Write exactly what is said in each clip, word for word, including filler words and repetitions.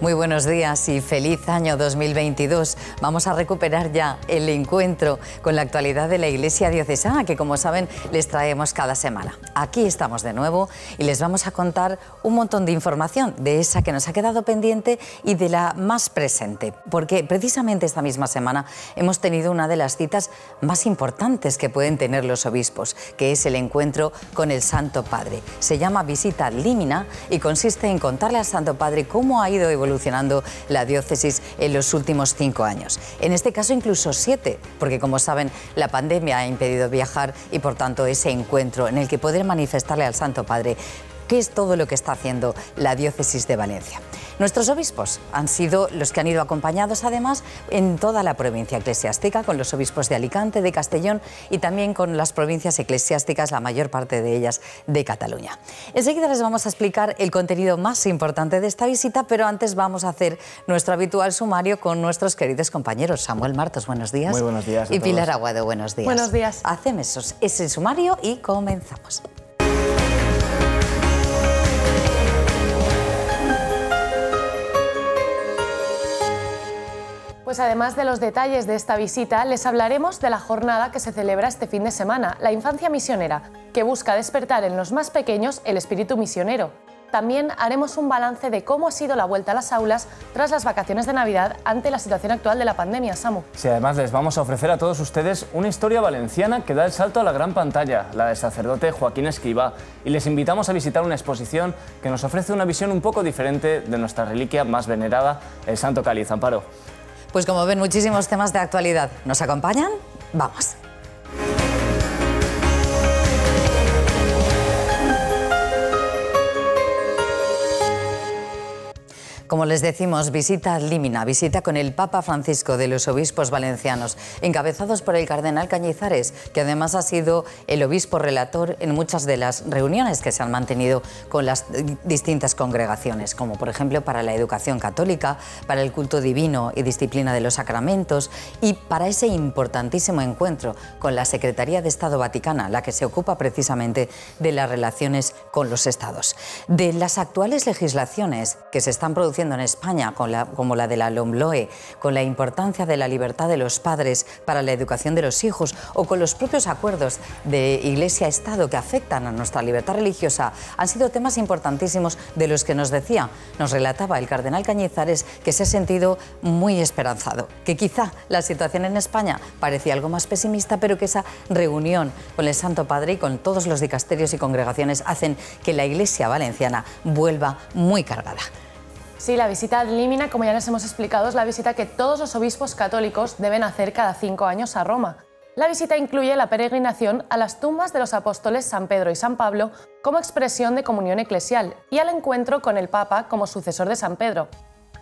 Muy buenos días y feliz año dos mil veintidós. Vamos a recuperar ya el encuentro con la actualidad de la Iglesia Diocesana, que como saben les traemos cada semana. Aquí estamos de nuevo y les vamos a contar un montón de información, de esa que nos ha quedado pendiente y de la más presente, porque precisamente esta misma semana hemos tenido una de las citas más importantes que pueden tener los obispos, que es el encuentro con el Santo Padre. Se llama Visita Ad Limina y consiste en contarle al Santo Padre cómo ha ido evolucionando evolucionando la diócesis en los últimos cinco años. En este caso incluso siete, porque como saben la pandemia ha impedido viajar y por tanto ese encuentro en el que poder manifestarle al Santo Padre qué es todo lo que está haciendo la diócesis de Valencia. Nuestros obispos han sido los que han ido acompañados además en toda la provincia eclesiástica, con los obispos de Alicante, de Castellón y también con las provincias eclesiásticas, la mayor parte de ellas de Cataluña. Enseguida les vamos a explicar el contenido más importante de esta visita, pero antes vamos a hacer nuestro habitual sumario con nuestros queridos compañeros. Samuel Martos, buenos días. Muy buenos días a todos. Y Pilar Aguado, buenos días. Buenos días. Hacemos esos, ese sumario y comenzamos. Pues además de los detalles de esta visita, les hablaremos de la jornada que se celebra este fin de semana, la Infancia Misionera, que busca despertar en los más pequeños el espíritu misionero. También haremos un balance de cómo ha sido la vuelta a las aulas tras las vacaciones de Navidad ante la situación actual de la pandemia, Samu. Sí, además les vamos a ofrecer a todos ustedes una historia valenciana que da el salto a la gran pantalla, la del sacerdote Joaquín Escribá, y les invitamos a visitar una exposición que nos ofrece una visión un poco diferente de nuestra reliquia más venerada, el Santo Cáliz. Amparo. Pues como ven, muchísimos temas de actualidad. ¿Nos acompañan? ¡Vamos! Como les decimos, visita Ad Limina, visita con el Papa Francisco de los obispos valencianos, encabezados por el Cardenal Cañizares, que además ha sido el obispo relator en muchas de las reuniones que se han mantenido con las distintas congregaciones, como por ejemplo para la educación católica, para el culto divino y disciplina de los sacramentos y para ese importantísimo encuentro con la Secretaría de Estado Vaticana, la que se ocupa precisamente de las relaciones con los estados. De las actuales legislaciones que se están produciendo en España, con la, como la de la LOMLOE, con la importancia de la libertad de los padres para la educación de los hijos o con los propios acuerdos de Iglesia-Estado que afectan a nuestra libertad religiosa, han sido temas importantísimos de los que nos decía, nos relataba el Cardenal Cañizares, que se ha sentido muy esperanzado, que quizá la situación en España parecía algo más pesimista, pero que esa reunión con el Santo Padre y con todos los dicasterios y congregaciones hacen que la Iglesia valenciana vuelva muy cargada. Sí, la visita Ad Limina, como ya les hemos explicado, es la visita que todos los obispos católicos deben hacer cada cinco años a Roma. La visita incluye la peregrinación a las tumbas de los apóstoles San Pedro y San Pablo como expresión de comunión eclesial y al encuentro con el Papa como sucesor de San Pedro.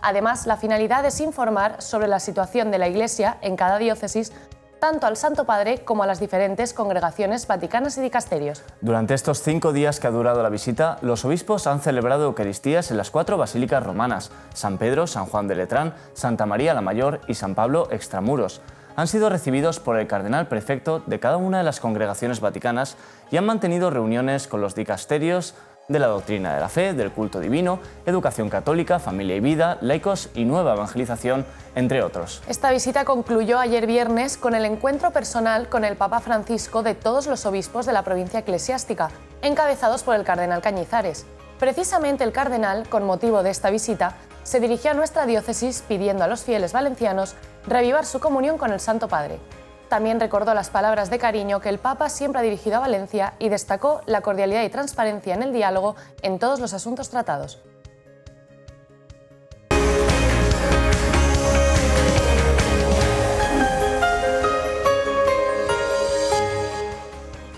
Además, la finalidad es informar sobre la situación de la Iglesia en cada diócesis, tanto al Santo Padre como a las diferentes congregaciones vaticanas y dicasterios. Durante estos cinco días que ha durado la visita, los obispos han celebrado eucaristías en las cuatro basílicas romanas, San Pedro, San Juan de Letrán, Santa María la Mayor y San Pablo Extramuros. Han sido recibidos por el cardenal prefecto de cada una de las congregaciones vaticanas y han mantenido reuniones con los dicasterios de la doctrina de la fe, del culto divino, educación católica, familia y vida, laicos y nueva evangelización, entre otros. Esta visita concluyó ayer viernes con el encuentro personal con el Papa Francisco de todos los obispos de la provincia eclesiástica, encabezados por el Cardenal Cañizares. Precisamente el Cardenal, con motivo de esta visita, se dirigió a nuestra diócesis pidiendo a los fieles valencianos reavivar su comunión con el Santo Padre. También recordó las palabras de cariño que el Papa siempre ha dirigido a Valencia y destacó la cordialidad y transparencia en el diálogo en todos los asuntos tratados.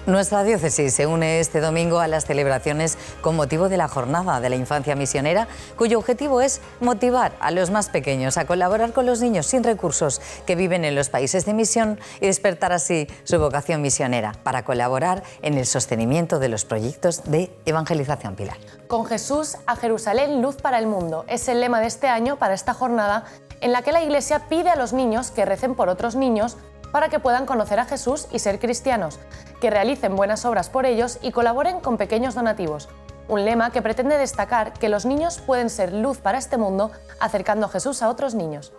Nuestra diócesis se une este domingo a las celebraciones con motivo de la Jornada de la Infancia Misionera, cuyo objetivo es motivar a los más pequeños a colaborar con los niños sin recursos que viven en los países de misión y despertar así su vocación misionera para colaborar en el sostenimiento de los proyectos de evangelización. Pilar. Con Jesús a Jerusalén, luz para el mundo, es el lema de este año para esta jornada en la que la Iglesia pide a los niños que recen por otros niños para que puedan conocer a Jesús y ser cristianos, que realicen buenas obras por ellos y colaboren con pequeños donativos. un lema que pretende destacar que los niños pueden ser luz para este mundo acercando a Jesús a otros niños.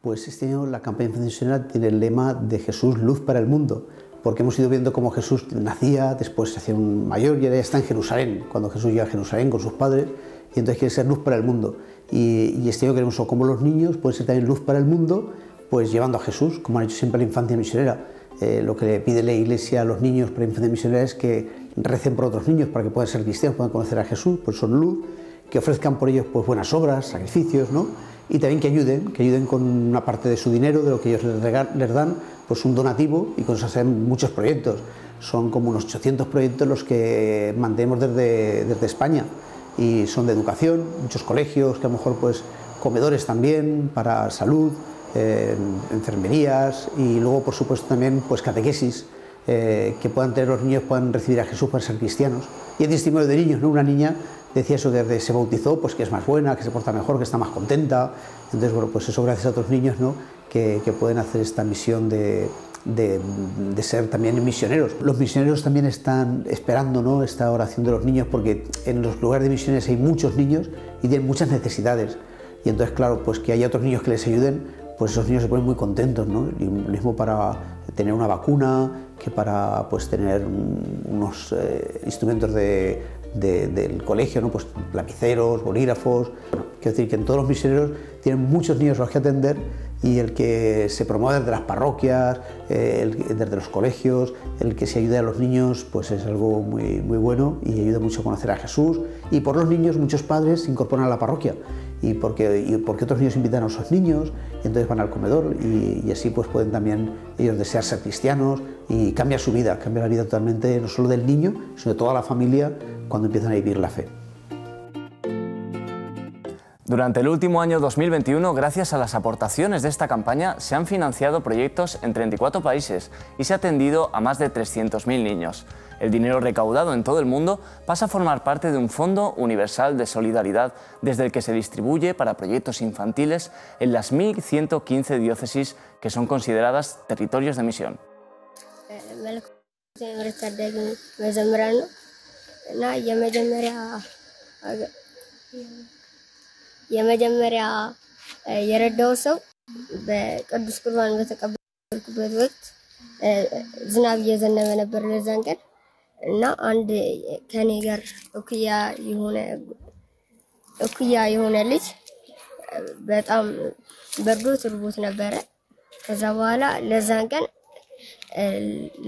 Pues este año la campaña misionera tiene el lema de Jesús, luz para el mundo, porque hemos ido viendo cómo Jesús nacía, después se hacía un mayor y ahora ya está en Jerusalén, cuando Jesús llega a Jerusalén con sus padres, y entonces quiere ser luz para el mundo. Y, y este año queremos cómo los niños pueden ser también luz para el mundo, pues llevando a Jesús, como han hecho siempre la infancia misionera. Eh, lo que le pide la Iglesia a los niños para la infancia misionera es que recen por otros niños para que puedan ser cristianos, puedan conocer a Jesús, pues son luz, que ofrezcan por ellos pues buenas obras, sacrificios, ¿no? Y también que ayuden, que ayuden con una parte de su dinero, de lo que ellos les, regal, les dan, pues un donativo, y con eso hacen muchos proyectos. Son como unos ochocientos proyectos los que mantenemos desde, desde España, y son de educación, muchos colegios, que a lo mejor pues comedores también, para salud, Eh, enfermerías, y luego por supuesto también pues catequesis eh, que puedan tener los niños, puedan recibir a Jesús para ser cristianos. Y hay testimonios de niños, ¿no? Una niña decía eso, desde se bautizó, pues que es más buena, que se porta mejor, que está más contenta. Entonces, bueno, pues eso gracias a otros niños, ¿no? que, que pueden hacer esta misión de, de, de ser también misioneros. Los misioneros también están esperando, ¿no? esta oración de los niños, porque en los lugares de misiones hay muchos niños y tienen muchas necesidades. Y entonces, claro, pues que haya otros niños que les ayuden, pues esos niños se ponen muy contentos, ¿no? Lo mismo para tener una vacuna, que para pues, tener unos eh, instrumentos de, de, del colegio, ¿no? Pues lapiceros, bolígrafos. Bueno, quiero decir que en todos los misioneros tienen muchos niños a los que atender, y el que se promueve desde las parroquias, eh, el, desde los colegios, el que se ayude a los niños, pues es algo muy, muy bueno y ayuda mucho a conocer a Jesús. Y por los niños muchos padres se incorporan a la parroquia. Y porque, y porque otros niños invitan a esos niños, y entonces van al comedor y, y así pues pueden también ellos desear ser cristianos, y cambia su vida, cambia la vida totalmente, no solo del niño, sino de toda la familia cuando empiezan a vivir la fe. Durante el último año dos mil veintiuno, gracias a las aportaciones de esta campaña, se han financiado proyectos en treinta y cuatro países y se ha atendido a más de trescientos mil niños. El dinero recaudado en todo el mundo pasa a formar parte de un Fondo Universal de Solidaridad, desde el que se distribuye para proyectos infantiles en las mil ciento quince diócesis que son consideradas territorios de misión. የመጀመሪያ የረዳው ሰው በቅዱስ ቁርባን በተቀበልኩበት ወቅት ዝናብ እየዘነበ ነበር ለዛን ቀን እና አንድ ከኔ ጋር እኩያ የሆነ እኩያ የሆነ ልጅ በጣም በርዶት ርቦት ነበረ ከዛ በኋላ ለዛን ቀን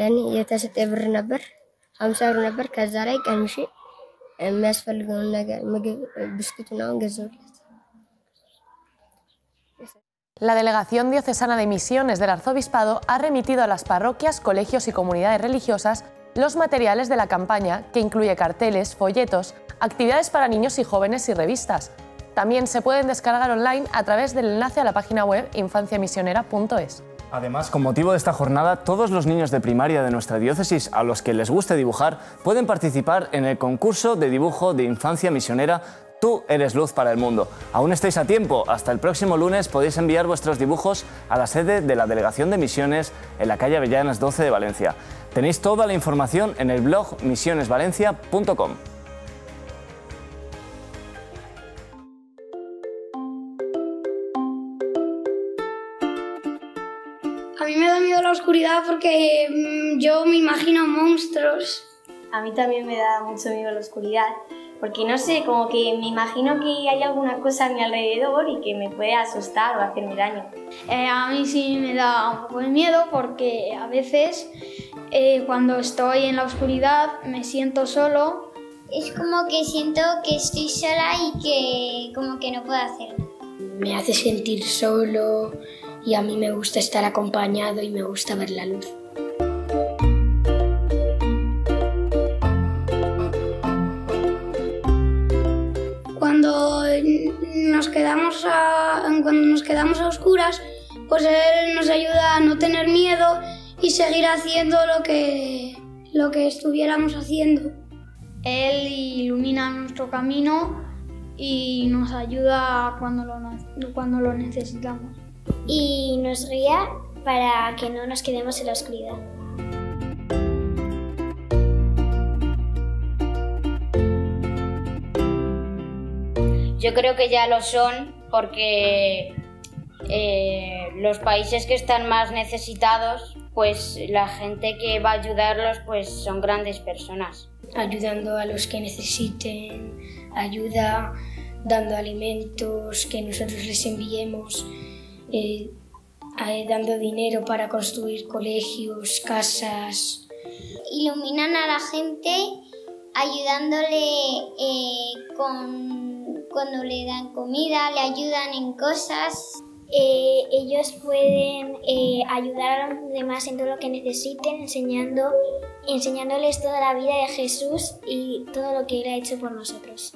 ለኔ የተሰጠ ብር ነበር ሀምሳ ብር ነበር ከዛ ላይ ቀንሼ የሚያስፈልገው ነገር ምግብ ብስኩትና ገዛሁለት. La Delegación Diocesana de Misiones del Arzobispado ha remitido a las parroquias, colegios y comunidades religiosas los materiales de la campaña, que incluye carteles, folletos, actividades para niños y jóvenes y revistas. También se pueden descargar online a través del enlace a la página web infancia misionera punto es. Además, con motivo de esta jornada, todos los niños de primaria de nuestra diócesis a los que les guste dibujar pueden participar en el concurso de dibujo de Infancia Misionera Tú eres luz para el mundo. Aún estáis a tiempo. Hasta el próximo lunes podéis enviar vuestros dibujos a la sede de la Delegación de Misiones en la calle Avellanas doce de Valencia. Tenéis toda la información en el blog misiones valencia punto com. A mí me da miedo la oscuridad porque yo me imagino monstruos. A mí también me da mucho miedo la oscuridad. Porque no sé, como que me imagino que hay alguna cosa a mi alrededor y que me puede asustar o hacerme daño. Eh, a mí sí me da un poco de miedo porque a veces eh, cuando estoy en la oscuridad me siento solo. Es como que siento que estoy sola y que como que no puedo hacer nada. Me hace sentir solo y a mí me gusta estar acompañado y me gusta ver la luz. Nos quedamos a, cuando nos quedamos a oscuras, pues él nos ayuda a no tener miedo y seguir haciendo lo que, lo que estuviéramos haciendo. Él ilumina nuestro camino y nos ayuda cuando lo, cuando lo necesitamos. Y nos guía para que no nos quedemos en la oscuridad. Yo creo que ya lo son porque eh, los países que están más necesitados, pues la gente que va a ayudarlos pues son grandes personas. Ayudando a los que necesiten ayuda, dando alimentos que nosotros les enviemos, eh, dando dinero para construir colegios, casas. Iluminan a la gente ayudándole eh, con, cuando le dan comida, le ayudan en cosas. Eh, ellos pueden eh, ayudar a los demás en todo lo que necesiten, enseñando, enseñándoles toda la vida de Jesús y todo lo que Él ha hecho por nosotros.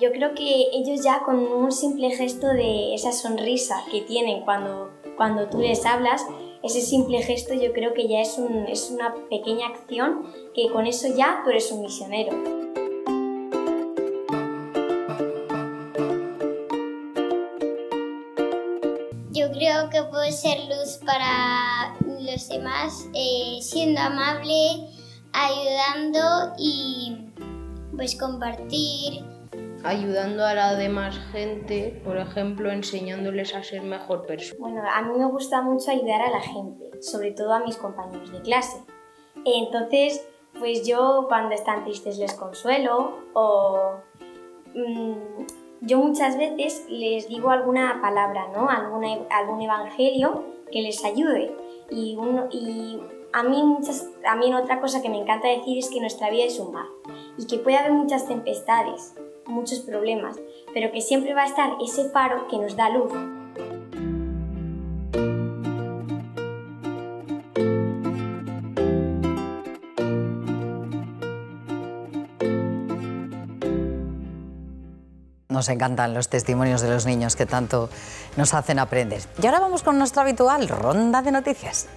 Yo creo que ellos ya con un simple gesto de esa sonrisa que tienen cuando, cuando tú les hablas, ese simple gesto yo creo que ya es, un, es una pequeña acción que con eso ya tú eres un misionero. Yo creo que puedo ser luz para los demás, eh, siendo amable, ayudando y pues compartir. Ayudando a la demás gente, por ejemplo, enseñándoles a ser mejor persona. Bueno, a mí me gusta mucho ayudar a la gente, sobre todo a mis compañeros de clase. Entonces, pues yo cuando están tristes les consuelo o mmm, yo muchas veces les digo alguna palabra, ¿no? Alguna, algún evangelio que les ayude. Y, uno, y a mí muchas, a mí otra cosa que me encanta decir es que nuestra vida es un mar y que puede haber muchas tempestades, muchos problemas, pero que siempre va a estar ese faro que nos da luz. Nos encantan los testimonios de los niños que tanto nos hacen aprender. Y ahora vamos con nuestra habitual ronda de noticias.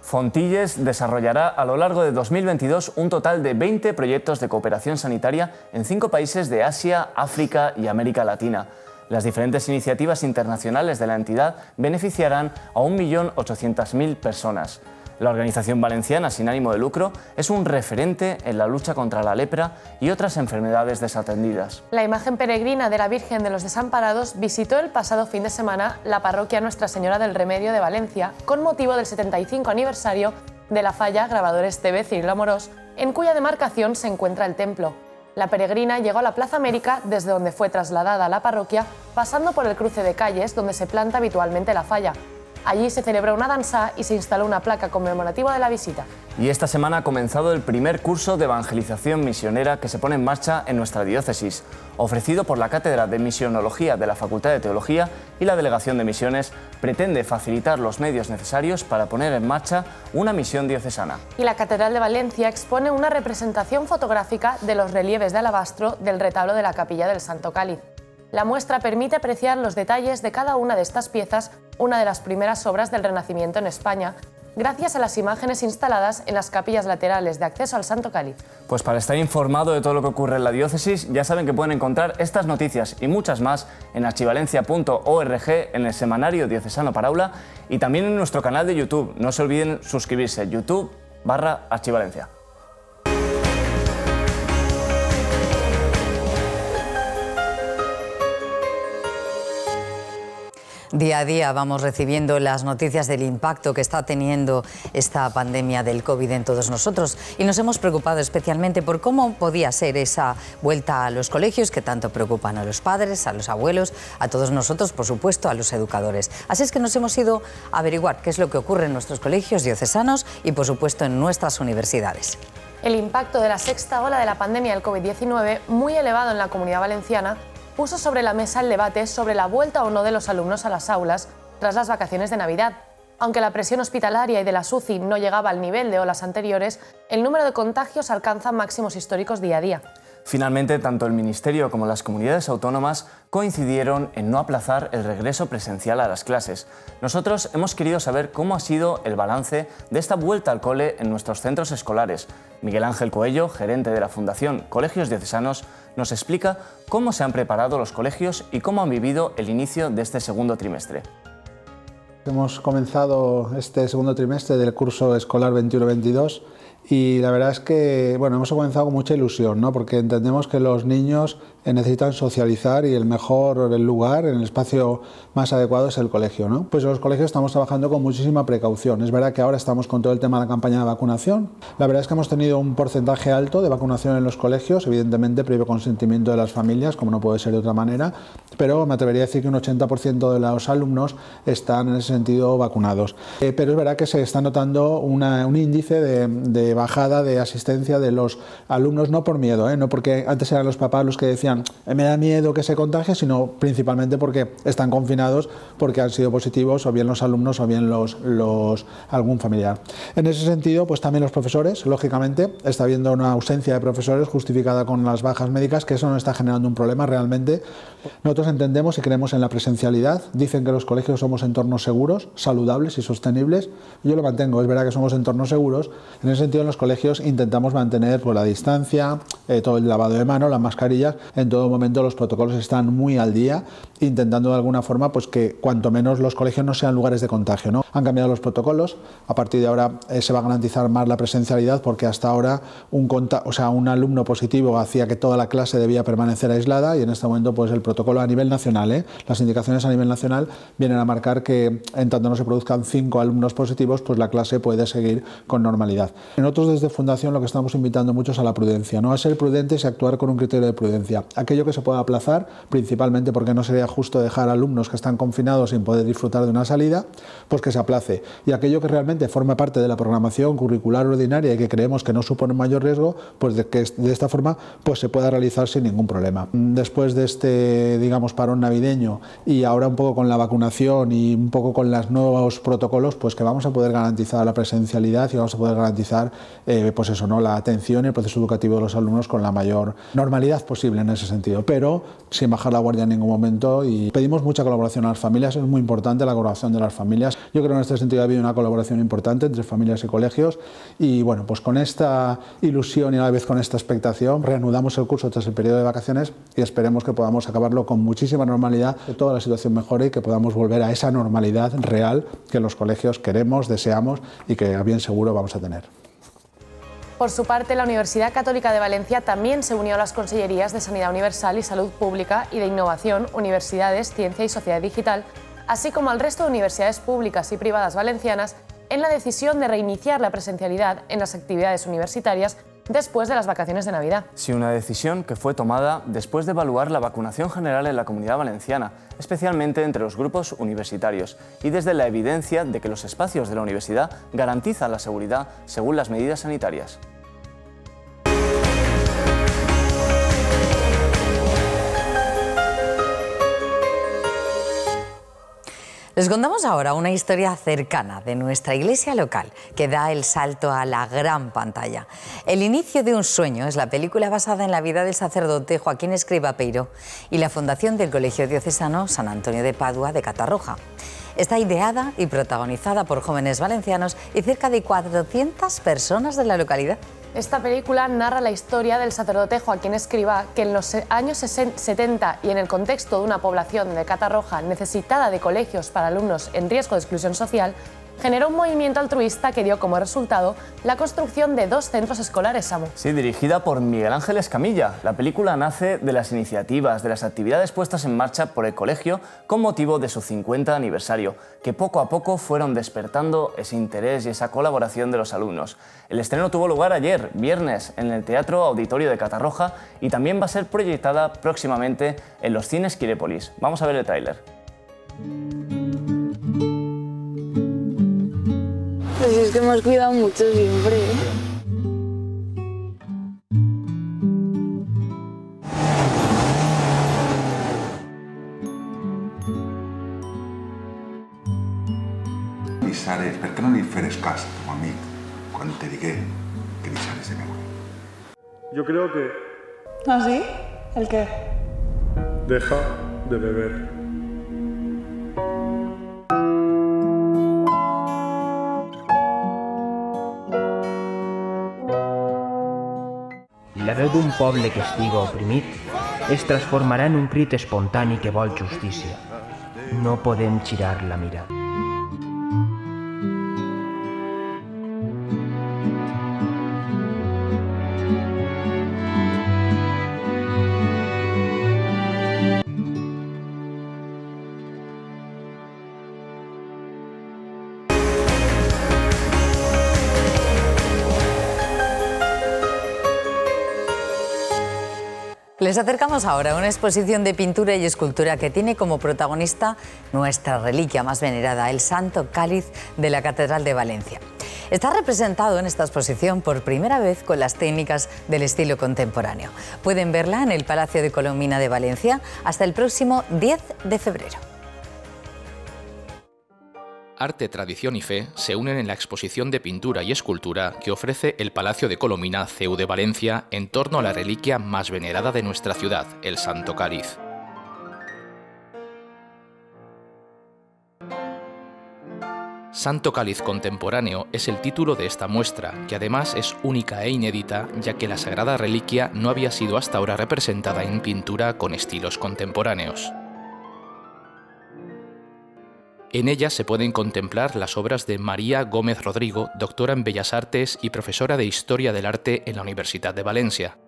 Fontilles desarrollará a lo largo de dos mil veintidós un total de veinte proyectos de cooperación sanitaria en cinco países de Asia, África y América Latina. Las diferentes iniciativas internacionales de la entidad beneficiarán a un millón ochocientas mil personas. La organización valenciana sin ánimo de lucro es un referente en la lucha contra la lepra y otras enfermedades desatendidas. La imagen peregrina de la Virgen de los Desamparados visitó el pasado fin de semana la parroquia Nuestra Señora del Remedio de Valencia con motivo del setenta y cinco aniversario de la falla Grabadores T V Cirilo Amorós, en cuya demarcación se encuentra el templo. La peregrina llegó a la Plaza América, desde donde fue trasladada a la parroquia, pasando por el cruce de calles donde se planta habitualmente la falla. Allí se celebró una danza y se instaló una placa conmemorativa de la visita. Y esta semana ha comenzado el primer curso de evangelización misionera que se pone en marcha en nuestra diócesis, ofrecido por la Cátedra de Misionología de la Facultad de Teología y la Delegación de Misiones, pretende facilitar los medios necesarios para poner en marcha una misión diocesana. Y la Catedral de Valencia expone una representación fotográfica de los relieves de alabastro del retablo de la Capilla del Santo Cáliz. La muestra permite apreciar los detalles de cada una de estas piezas, una de las primeras obras del Renacimiento en España, gracias a las imágenes instaladas en las capillas laterales de acceso al Santo Cáliz. Pues para estar informado de todo lo que ocurre en la diócesis, ya saben que pueden encontrar estas noticias y muchas más en archivalencia punto org, en el semanario diocesano para aula y también en nuestro canal de YouTube. No se olviden suscribirse, YouTube barra Archivalencia. Día a día vamos recibiendo las noticias del impacto que está teniendo esta pandemia del COVID en todos nosotros y nos hemos preocupado especialmente por cómo podía ser esa vuelta a los colegios que tanto preocupan a los padres, a los abuelos, a todos nosotros, por supuesto, a los educadores. Así es que nos hemos ido a averiguar qué es lo que ocurre en nuestros colegios diocesanos y, por supuesto, en nuestras universidades. El impacto de la sexta ola de la pandemia del COVID diecinueve, muy elevado en la Comunidad Valenciana, puso sobre la mesa el debate sobre la vuelta o no de los alumnos a las aulas tras las vacaciones de Navidad. Aunque la presión hospitalaria y de las U C I no llegaba al nivel de olas anteriores, el número de contagios alcanza máximos históricos día a día. Finalmente, tanto el Ministerio como las comunidades autónomas coincidieron en no aplazar el regreso presencial a las clases. Nosotros hemos querido saber cómo ha sido el balance de esta vuelta al cole en nuestros centros escolares. Miguel Ángel Coello, gerente de la Fundación Colegios Diocesanos, nos explica cómo se han preparado los colegios y cómo han vivido el inicio de este segundo trimestre. Hemos comenzado este segundo trimestre del curso escolar veintiuno veintidós y la verdad es que bueno, hemos comenzado con mucha ilusión, ¿no? Porque entendemos que los niños necesitan socializar y el mejor el lugar, el espacio más adecuado es el colegio, ¿no? Pues en los colegios estamos trabajando con muchísima precaución. Es verdad que ahora estamos con todo el tema de la campaña de vacunación. La verdad es que hemos tenido un porcentaje alto de vacunación en los colegios, evidentemente previo consentimiento de las familias, como no puede ser de otra manera, pero me atrevería a decir que un ochenta por ciento de los alumnos están en ese sentido vacunados. Eh, pero es verdad que se está notando una, un índice de, de bajada de asistencia de los alumnos, no por miedo, eh, no porque antes eran los papás los que decían me da miedo que se contagie, sino principalmente porque están confinados, porque han sido positivos o bien los alumnos o bien los, los algún familiar. En ese sentido, pues también los profesores, lógicamente, está habiendo una ausencia de profesores justificada con las bajas médicas, que eso no está generando un problema realmente. Nosotros entendemos y creemos en la presencialidad, dicen que los colegios somos entornos seguros, saludables y sostenibles. Yo lo mantengo, es verdad que somos entornos seguros. En ese sentido, en los colegios intentamos mantener por la distancia, eh, todo el lavado de mano, las mascarillas. En todo momento los protocolos están muy al día, intentando de alguna forma pues que cuanto menos los colegios no sean lugares de contagio, ¿no? Han cambiado los protocolos, a partir de ahora eh, se va a garantizar más la presencialidad, porque hasta ahora un, o sea, un alumno positivo hacía que toda la clase debía permanecer aislada, y en este momento pues el protocolo a nivel nacional, ¿eh? las indicaciones a nivel nacional vienen a marcar que en tanto no se produzcan cinco alumnos positivos, pues la clase puede seguir con normalidad. Nosotros desde Fundación lo que estamos invitando muchos a la prudencia, ¿no? A ser prudentes y actuar con un criterio de prudencia. Aquello que se pueda aplazar, principalmente porque no sería justo dejar alumnos que están confinados sin poder disfrutar de una salida, pues que se aplace. Y aquello que realmente forma parte de la programación curricular ordinaria y que creemos que no supone mayor riesgo, pues de que de esta forma pues se pueda realizar sin ningún problema. Después de este, digamos, parón navideño y ahora un poco con la vacunación y un poco con con los nuevos protocolos, pues que vamos a poder garantizar la presencialidad y vamos a poder garantizar eh, pues eso, ¿no? la atención y el proceso educativo de los alumnos con la mayor normalidad posible en ese sentido, pero sin bajar la guardia en ningún momento, y pedimos mucha colaboración a las familias. Es muy importante la colaboración de las familias. Yo creo que en este sentido ha habido una colaboración importante entre familias y colegios, y bueno, pues con esta ilusión y a la vez con esta expectación reanudamos el curso tras el periodo de vacaciones y esperemos que podamos acabarlo con muchísima normalidad, que toda la situación mejore y que podamos volver a esa normalidad real que los colegios queremos, deseamos y que a bien seguro vamos a tener. Por su parte, la Universidad Católica de Valencia también se unió a las Consellerías de Sanidad Universal y Salud Pública y de Innovación, Universidades, Ciencia y Sociedad Digital, así como al resto de universidades públicas y privadas valencianas, en la decisión de reiniciar la presencialidad en las actividades universitarias después de las vacaciones de Navidad. Sí, una decisión que fue tomada después de evaluar la vacunación general en la Comunidad Valenciana, especialmente entre los grupos universitarios, y desde la evidencia de que los espacios de la universidad garantizan la seguridad según las medidas sanitarias. Les contamos ahora una historia cercana de nuestra iglesia local que da el salto a la gran pantalla. El inicio de un sueño es la película basada en la vida del sacerdote Joaquín Escribá Peiro y la fundación del Colegio Diocesano San Antonio de Padua de Catarroja. Está ideada y protagonizada por jóvenes valencianos y cerca de cuatrocientas personas de la localidad. Esta película narra la historia del sacerdote Joaquín Escribá, que en los años setenta y en el contexto de una población de Catarroja necesitada de colegios para alumnos en riesgo de exclusión social, generó un movimiento altruista que dio como resultado la construcción de dos centros escolares, Samu. Sí, dirigida por Miguel Ángel Escamilla. La película nace de las iniciativas, de las actividades puestas en marcha por el colegio con motivo de su cincuenta aniversario, que poco a poco fueron despertando ese interés y esa colaboración de los alumnos. El estreno tuvo lugar ayer, viernes, en el Teatro Auditorio de Catarroja, y también va a ser proyectada próximamente en los cines Quirépolis. Vamos a ver el tráiler. Pues es que hemos cuidado mucho siempre, ¿eh? Cañizares, ¿por qué no le feres caso a tu amigo cuando te digué que Cañizares se me fue? Yo creo que... ¿Ah, sí? ¿El qué? Deja de beber. La veu d'un poble que estiga oprimit es transformarà en un crit espontani que vol justícia. No podem girar la mirada. Les acercamos ahora a una exposición de pintura y escultura que tiene como protagonista nuestra reliquia más venerada, el Santo Cáliz de la Catedral de Valencia. Está representado en esta exposición por primera vez con las técnicas del estilo contemporáneo. Pueden verla en el Palacio de Colomina de Valencia hasta el próximo diez de febrero. Arte, tradición y fe se unen en la exposición de pintura y escultura que ofrece el Palacio de Colomina, C U de Valencia, en torno a la reliquia más venerada de nuestra ciudad, el Santo Cáliz. Santo Cáliz Contemporáneo es el título de esta muestra, que además es única e inédita, ya que la sagrada reliquia no había sido hasta ahora representada en pintura con estilos contemporáneos. En ella se pueden contemplar las obras de María Gómez Rodrigo, doctora en Bellas Artes y profesora de Historia del Arte en la Universidad de Valencia.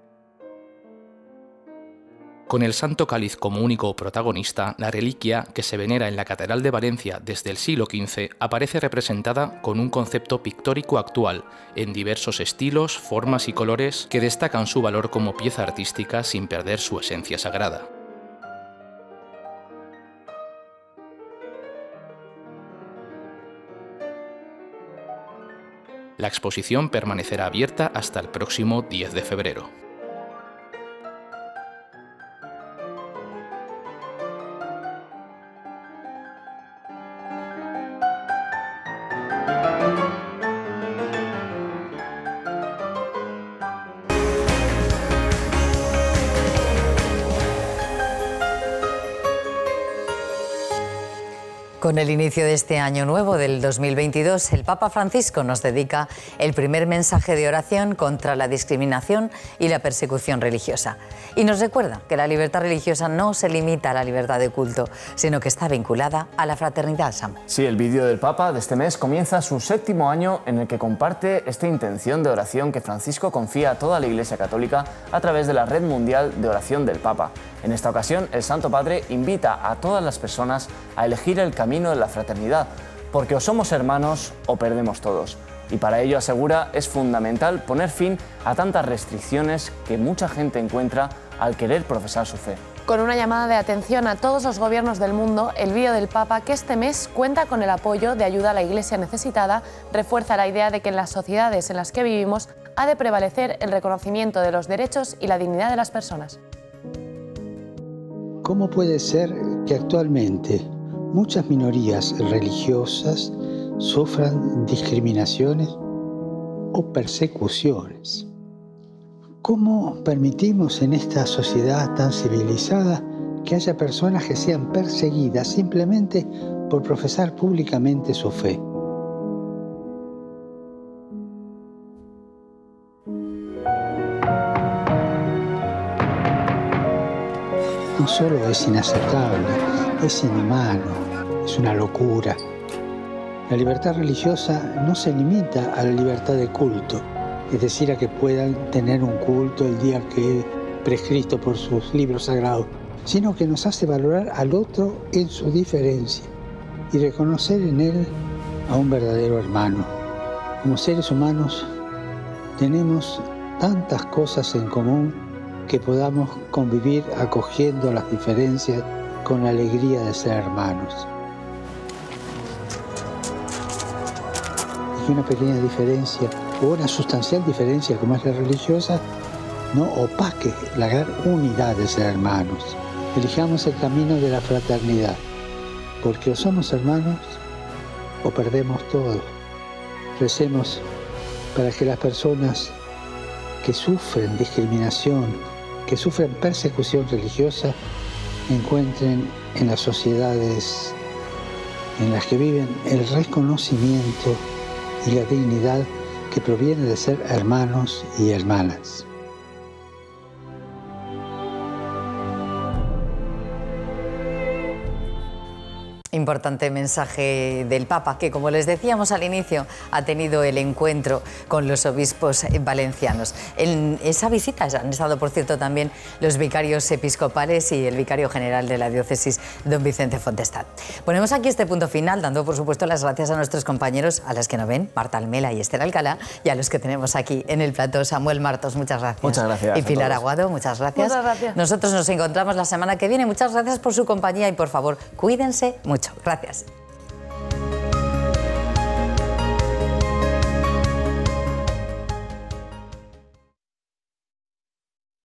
Con el Santo Cáliz como único protagonista, la reliquia, que se venera en la Catedral de Valencia desde el siglo quince, aparece representada con un concepto pictórico actual, en diversos estilos, formas y colores que destacan su valor como pieza artística sin perder su esencia sagrada. La exposición permanecerá abierta hasta el próximo diez de febrero. Con el inicio de este año nuevo del dos mil veintidós, el Papa Francisco nos dedica el primer mensaje de oración contra la discriminación y la persecución religiosa. Y nos recuerda que la libertad religiosa no se limita a la libertad de culto, sino que está vinculada a la fraternidad, Sam. Sí, el vídeo del Papa de este mes comienza su séptimo año en el que comparte esta intención de oración que Francisco confía a toda la Iglesia Católica a través de la Red Mundial de Oración del Papa. En esta ocasión, el Santo Padre invita a todas las personas a elegir el camino de la fraternidad, porque o somos hermanos o perdemos todos. Y para ello, asegura, es fundamental poner fin a tantas restricciones que mucha gente encuentra al querer profesar su fe. Con una llamada de atención a todos los gobiernos del mundo, el vídeo del Papa, que este mes cuenta con el apoyo de ayuda a la Iglesia necesitada, refuerza la idea de que en las sociedades en las que vivimos ha de prevalecer el reconocimiento de los derechos y la dignidad de las personas. ¿Cómo puede ser que actualmente muchas minorías religiosas sufran discriminaciones o persecuciones? ¿Cómo permitimos en esta sociedad tan civilizada que haya personas que sean perseguidas simplemente por profesar públicamente su fe? No solo es inaceptable, es inhumano, es una locura. La libertad religiosa no se limita a la libertad de culto, es decir, a que puedan tener un culto el día que es prescrito por sus libros sagrados, sino que nos hace valorar al otro en su diferencia y reconocer en él a un verdadero hermano. Como seres humanos tenemos tantas cosas en común que podamos convivir acogiendo las diferencias con la alegría de ser hermanos. Y que una pequeña diferencia, o una sustancial diferencia como es la religiosa, no opaque la gran unidad de ser hermanos. Elijamos el camino de la fraternidad, porque o somos hermanos o perdemos todo. Recemos para que las personas que sufren discriminación, que sufren persecución religiosa, encuentren en las sociedades en las que viven el reconocimiento y la dignidad que proviene de ser hermanos y hermanas. Importante mensaje del Papa, que como les decíamos al inicio, ha tenido el encuentro con los obispos valencianos. En esa visita han estado, por cierto, también los vicarios episcopales y el vicario general de la diócesis, don Vicente Fontestad. Ponemos aquí este punto final, dando, por supuesto, las gracias a nuestros compañeros, a las que no ven, Marta Almela y Esther Alcalá, y a los que tenemos aquí en el plató, Samuel Martos, muchas gracias. Muchas gracias. Y Pilar Aguado, muchas gracias. Muchas gracias. Nosotros nos encontramos la semana que viene. Muchas gracias por su compañía y, por favor, cuídense mucho. Gracias.